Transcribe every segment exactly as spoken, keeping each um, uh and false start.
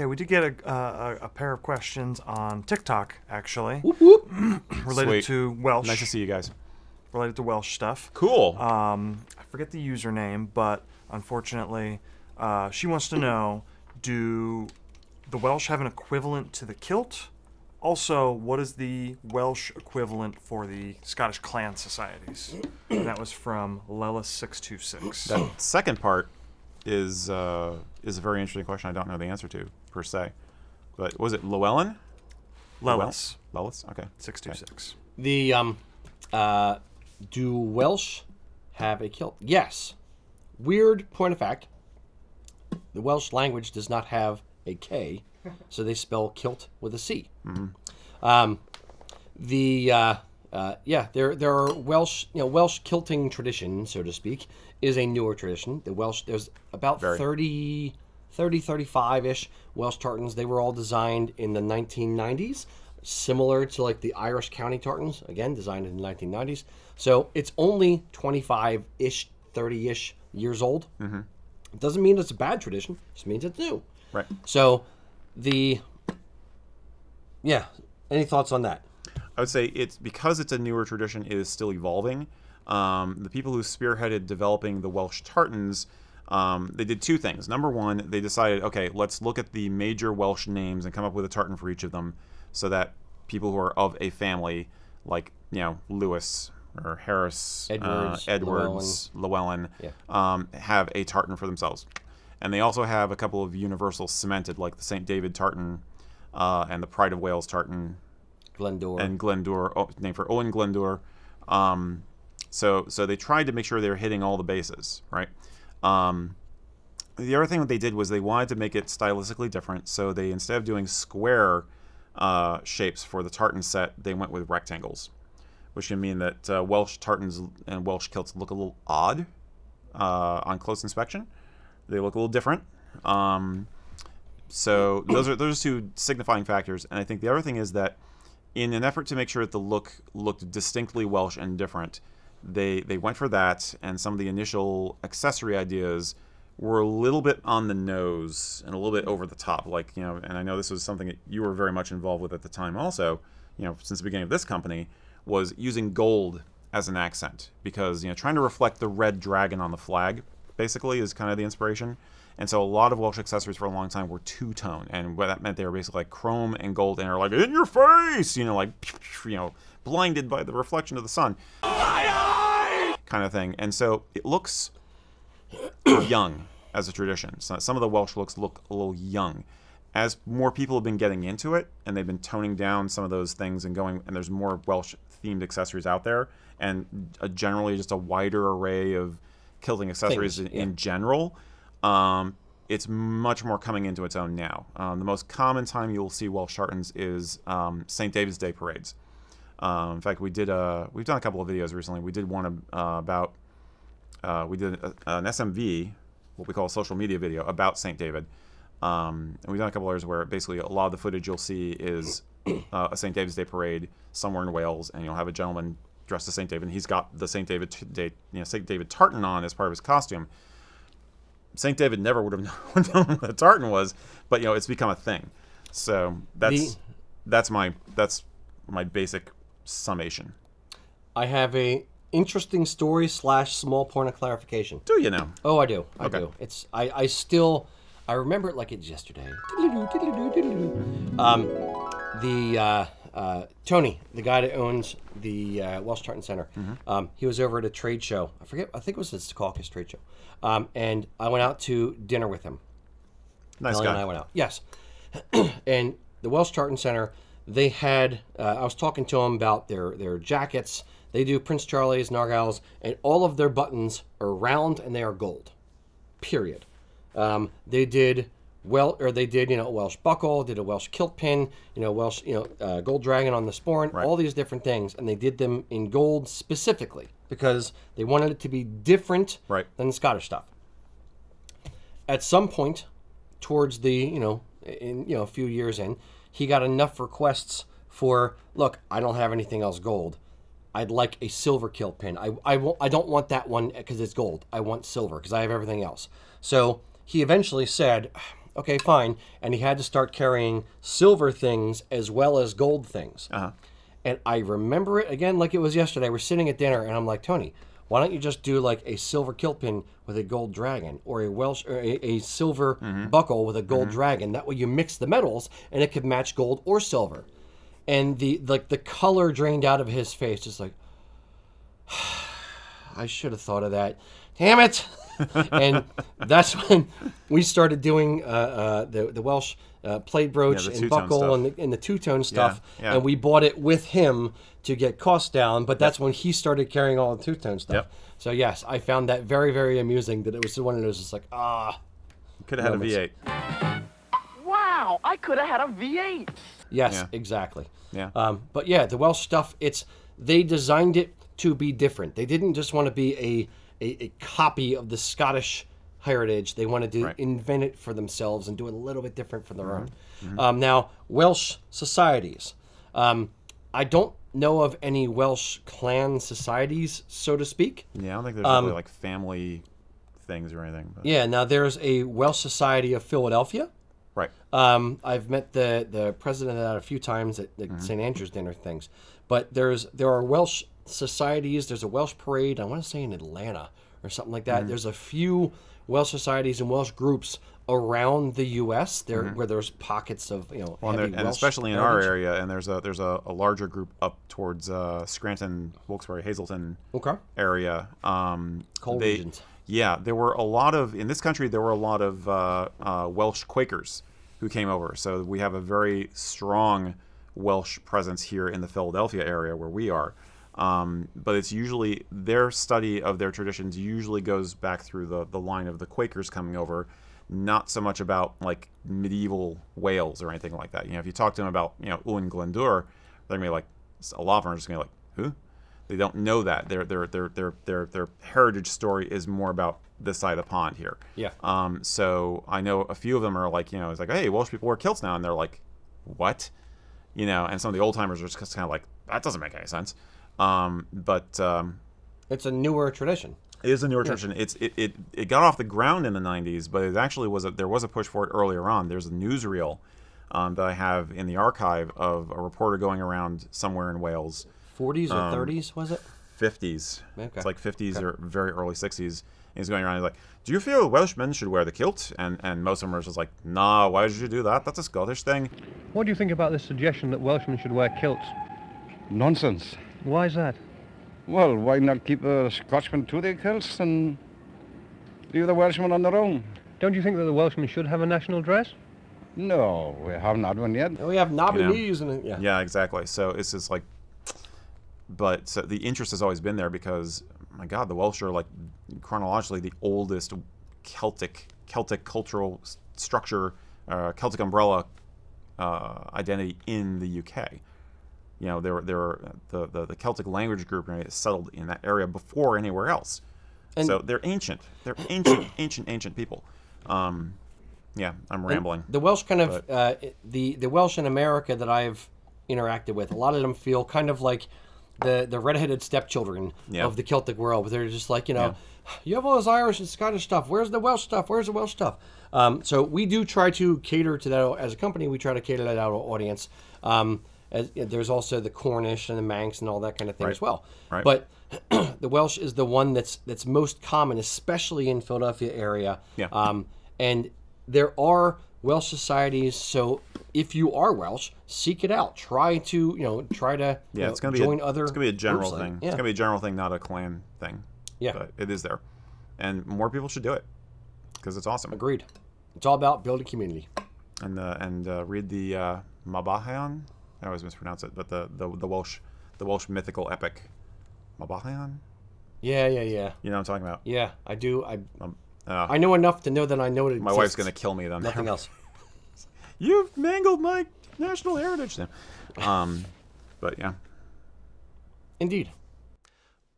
Okay, we did get a, uh, a pair of questions on TikTok, actually. Whoop, whoop. Related Sweet. to Welsh. Nice to see you guys. Related to Welsh stuff. Cool. Um, I forget the username, but unfortunately, uh, she wants to know, do the Welsh have an equivalent to the kilt? Also, what is the Welsh equivalent for the Scottish clan societies? And that was from Lella six two six. That second part is uh, is a very interesting question I don't know the answer to, per se. But was it Llewellyn? Lellis. Lellis? Okay. six two six. Okay. The, um, uh, do Welsh have a kilt? Yes. Weird point of fact. The Welsh language does not have a K, so they spell kilt with a C. Mm-hmm. um, the uh, uh, yeah, there there are Welsh you know Welsh kilting tradition, so to speak, is a newer tradition. The Welsh there's about Very. thirty, thirty, thirty-five-ish Welsh tartans. They were all designed in the nineteen nineties, similar to like the Irish county tartans, again designed in the nineteen nineties. So it's only twenty-five-ish, thirty-ish years old. Mm-hmm. It doesn't mean it's a bad tradition. It just means it's new. Right. So. The yeah, any thoughts on that? I would say it's because it's a newer tradition, it is still evolving. Um, the people who spearheaded developing the Welsh tartans, um, they did two things. Number one, they decided, okay, let's look at the major Welsh names and come up with a tartan for each of them, so that people who are of a family, like you know Lewis or Harris, Edwards, uh, Edwards Llewellyn, Llewellyn yeah. um, have a tartan for themselves. And they also have a couple of universals cemented, like the Saint David tartan uh, and the Pride of Wales tartan. Glyndŵr. And Glyndŵr, oh, named for Owain Glyndŵr. Um, so, so they tried to make sure they were hitting all the bases, right? Um, the other thing that they did was they wanted to make it stylistically different. So they, instead of doing square uh, shapes for the tartan set, they went with rectangles, which can mean that uh, Welsh tartans and Welsh kilts look a little odd uh, on close inspection. They look a little different. Um, so those are those are two signifying factors. And I think the other thing is that in an effort to make sure that the look looked distinctly Welsh and different, they, they went for that. And some of the initial accessory ideas were a little bit on the nose and a little bit over the top. Like, you know, and I know this was something that you were very much involved with at the time also, you know, since the beginning of this company, was using gold as an accent. Because, you know, trying to reflect the red dragon on the flag basically is kind of the inspiration. And so a lot of Welsh accessories for a long time were two-tone, and what that meant, they were basically like chrome and gold, and are like in your face, you know, like, you know, blinded by the reflection of the sun, aye, aye! Kind of thing. And so it looks young as a tradition. So some of the Welsh looks look a little young. As more people have been getting into it, and they've been toning down some of those things and going, and there's more Welsh themed accessories out there, and a, generally just a wider array of kilting accessories Things, yeah. in general, um, it's much more coming into its own now. Um, the most common time you'll see Welsh tartans is um, Saint David's Day parades. Um, in fact, we did a, we've done a couple of videos recently. We did one uh, about, uh, we did a, an S M V, what we call a social media video, about Saint David. Um, and we've done a couple others where basically a lot of the footage you'll see is uh, a Saint David's Day parade somewhere in Wales, and you'll have a gentleman dressed as Saint David, and he's got the Saint David, you know, Saint David tartan on as part of his costume. Saint David never would have known what a tartan was, but you know, it's become a thing. So that's the, that's my that's my basic summation. I have a interesting story slash small point of clarification. Do you know? Oh, I do. I okay. do. It's I I still I remember it like it's yesterday. Um, the. Uh, Uh, Tony, the guy that owns the uh, Welsh Tartan Center, mm-hmm. um, he was over at a trade show. I forget. I think it was the Caucus trade show. Um, and I went out to dinner with him. Nice Lally guy. And I went out. Yes. And the Welsh Tartan Center, they had. Uh, I was talking to him about their their jackets. They do Prince Charlie's, Nargiles, and all of their buttons are round and they are gold. Period. Um, they did. Well, or they did, you know, a Welsh buckle, did a Welsh kilt pin, you know, Welsh, you know, uh, gold dragon on the sporran, right. all these different things, and they did them in gold specifically because they wanted it to be different right. than the Scottish stuff. At some point, towards the, you know, in you know a few years in, he got enough requests for, look, I don't have anything else gold. I'd like a silver kilt pin. I I won't, I don't want that one because it's gold. I want silver because I have everything else. So he eventually said. Okay, fine. And he had to start carrying silver things as well as gold things. Uh-huh. And I remember it again like it was yesterday. We're sitting at dinner, and I'm like, Tony, why don't you just do like a silver kill pin with a gold dragon, or a Welsh, or a, a silver mm-hmm. buckle with a gold mm-hmm. dragon? That way you mix the metals, and it could match gold or silver. And the like the color drained out of his face, just like, I should have thought of that. Damn it! And that's when we started doing uh, uh, the, the Welsh uh, plaid brooch yeah, and buckle and the, and the two-tone stuff. Yeah, yeah. And we bought it with him to get costs down. But that's yep. when he started carrying all the two-tone stuff. Yep. So, yes, I found that very, very amusing, that it was one of those just like, ah. Could have had a V eight. Wow, I could have had a V eight. Yes, yeah. exactly. Yeah. Um, but, yeah, the Welsh stuff, it's they designed it to be different. They didn't just want to be a... A, a copy of the Scottish heritage. They wanted to right. invent it for themselves and do it a little bit different from their mm-hmm. own. Mm-hmm. Um, now, Welsh societies. Um, I don't know of any Welsh clan societies, so to speak. Yeah, I don't think there's um, really like family things or anything. But. Yeah, now there's a Welsh Society of Philadelphia. Right. Um, I've met the, the president of that a few times at the mm-hmm. Saint Andrew's dinner things. But there's there are Welsh societies. There's a Welsh parade, I want to say in Atlanta or something like that. Mm-hmm. There's a few Welsh societies and Welsh groups around the U S there mm-hmm. where there's pockets of, you know, well, heavy and, and Welsh especially in heritage. Our area, and there's a there's a, a larger group up towards uh, Scranton, Wilkes-Barre, Hazleton okay. area. Um, Cold they, regions. Yeah, there were a lot of, in this country, there were a lot of uh, uh, Welsh Quakers who came over. So we have a very strong Welsh presence here in the Philadelphia area where we are. Um, but it's usually, their study of their traditions usually goes back through the, the line of the Quakers coming over, not so much about like medieval Wales or anything like that. You know, if you talk to them about, you know, Owain Glyndŵr, they're going to be like, a lot of them are just going to be like, who? They don't know that. Their, their, their, their, their, their heritage story is more about this side of the pond here. Yeah. Um, so I know a few of them are like, you know, it's like, hey, Welsh people wear kilts now. And they're like, what? You know, and some of the old timers are just kind of like, that doesn't make any sense. Um, but um, it's a newer tradition. It is a newer yeah. tradition. It's it, it it got off the ground in the nineties, but it actually was a, there was a push for it earlier on. There's a newsreel um, that I have in the archive of a reporter going around somewhere in Wales. forties or um, thirties was it? fifties. Okay. It's like fifties okay. or very early sixties. And he's going around. He's like, "Do you feel Welshmen should wear the kilt?" And and most of them are just like, "Nah, why should you do that? That's a Scottish thing." What do you think about this suggestion that Welshmen should wear kilts? Nonsense. Why is that? Well, why not keep the Scotsmen to their kilts and leave the Welshmen on their own? Don't you think that the Welshmen should have a national dress? No, we have not one yet. We have Nobbies and yeah. Yeah, exactly. So it's just like, but so the interest has always been there because, my God, the Welsh are like chronologically the oldest Celtic Celtic cultural structure, uh, Celtic umbrella uh, identity in the U K. You know, there were there were the, the the Celtic language group settled in that area before anywhere else, and so they're ancient. They're ancient, ancient, ancient people. Um, yeah, I'm rambling. The Welsh kind of uh, the the Welsh in America that I've interacted with, a lot of them feel kind of like the the redheaded stepchildren yeah. of the Celtic world. They're just like, you know, yeah. you have all this Irish and Scottish stuff. Where's the Welsh stuff? Where's the Welsh stuff? Um, so we do try to cater to that as a company. We try to cater that out to our audience. Um, As, there's also the Cornish and the Manx and all that kind of thing right. as well. Right. But the Welsh is the one that's that's most common, especially in Philadelphia area. Yeah. Um, and there are Welsh societies, so if you are Welsh, seek it out. Try to you know try to yeah, you know, it's gonna be join a, other. It's gonna be a general thing. Yeah. It's gonna be a general thing, not a clan thing. Yeah. But it is there, and more people should do it because it's awesome. Agreed. It's all about building community. And uh, and uh, read the uh, Mabinogion. I always mispronounce it, but the, the the Welsh the Welsh mythical epic, Mabinogion. Yeah, yeah, yeah. You know what I'm talking about? Yeah, I do. I um, uh, I know enough to know that I know it exists. My wife's gonna kill me then. Nothing else. You've mangled my national heritage then. Um, but yeah. Indeed.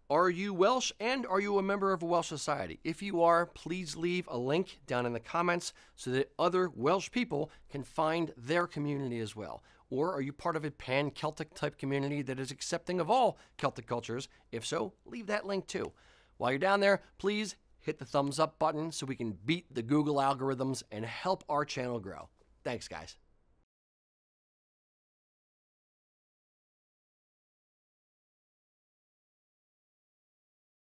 Are you Welsh and are you a member of a Welsh society? If you are, please leave a link down in the comments so that other Welsh people can find their community as well. Or are you part of a pan-Celtic type community that is accepting of all Celtic cultures? If so, leave that link too. While you're down there, please hit the thumbs up button so we can beat the Google algorithms and help our channel grow. Thanks, guys.